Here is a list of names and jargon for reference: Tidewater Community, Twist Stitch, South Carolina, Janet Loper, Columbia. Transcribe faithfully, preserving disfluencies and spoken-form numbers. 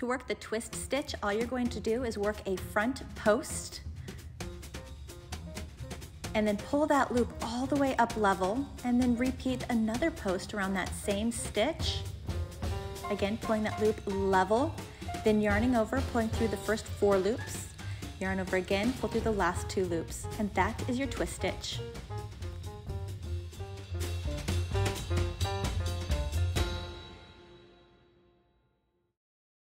To work the twist stitch, all you're going to do is work a front post and then pull that loop all the way up level and then repeat another post around that same stitch. Again, pulling that loop level, then yarning over, pulling through the first four loops, yarn over again, pull through the last two loops, and that is your twist stitch.